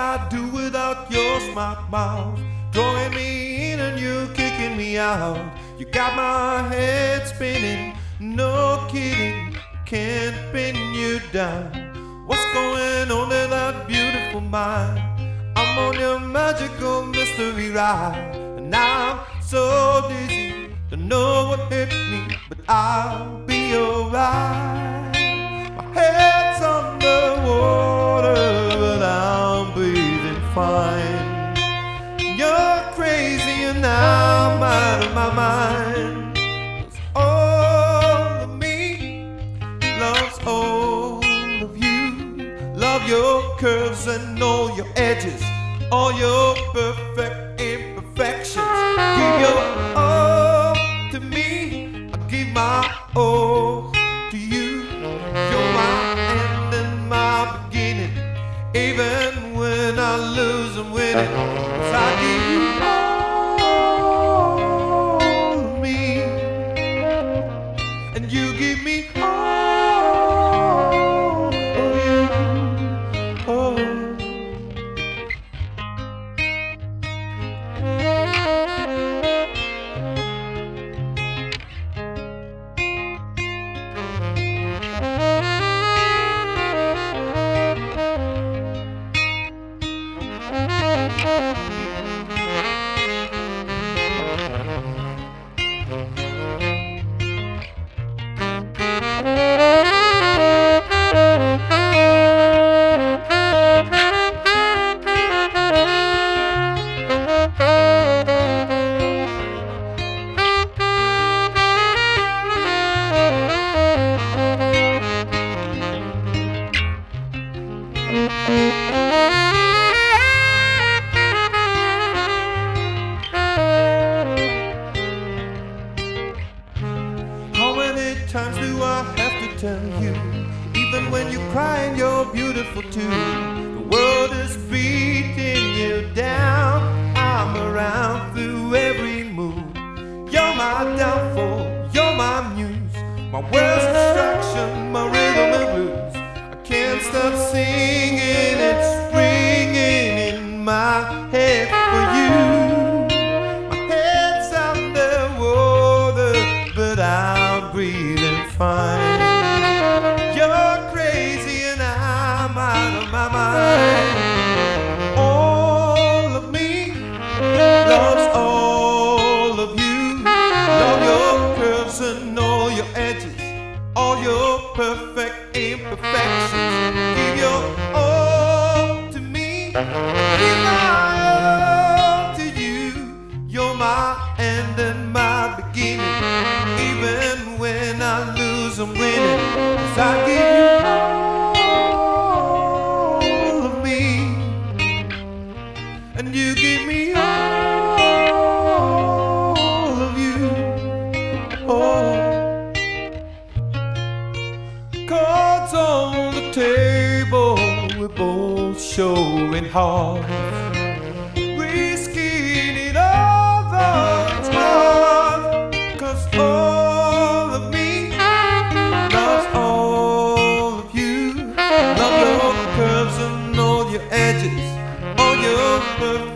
I'd do without your smart mouth, drawing me in and you kicking me out. You got my head spinning, no kidding, can't pin you down. What's going on in that beautiful mind? I'm on your magical mystery ride, and I'm so dizzy, don't know what hit me, but I'll be alright. My head's on the water, but I'm breathing fine. You're crazy and I'm out of my mind. 'Cause all of me loves all of you. Love your curves and all your edges, all your perfect imperfections. Give your all to me, I'll give my all to you. You're my end and my beginning, even when I lose and win it, 'cause I give you all of me, and you give me all of you. Times do I have to tell you, even when you're crying you're beautiful too. The world is beating you down, I'm around through every move. You're my downfall, you're my muse, my worst distraction, my rhythm and blues. I can't stop singing, it's ringing in my head for you. Fine. You're crazy and I'm out of my mind. All of me loves all of you. Love your curves and all your edges, all your perfect imperfections. Give your all to me, give my all to you. You're my end and my beginning, even when I lose I'm winning, 'cause I give you all of me, and you give me all of you. Oh, cards on the table, we're both showing hearts. Edges, all your perfect.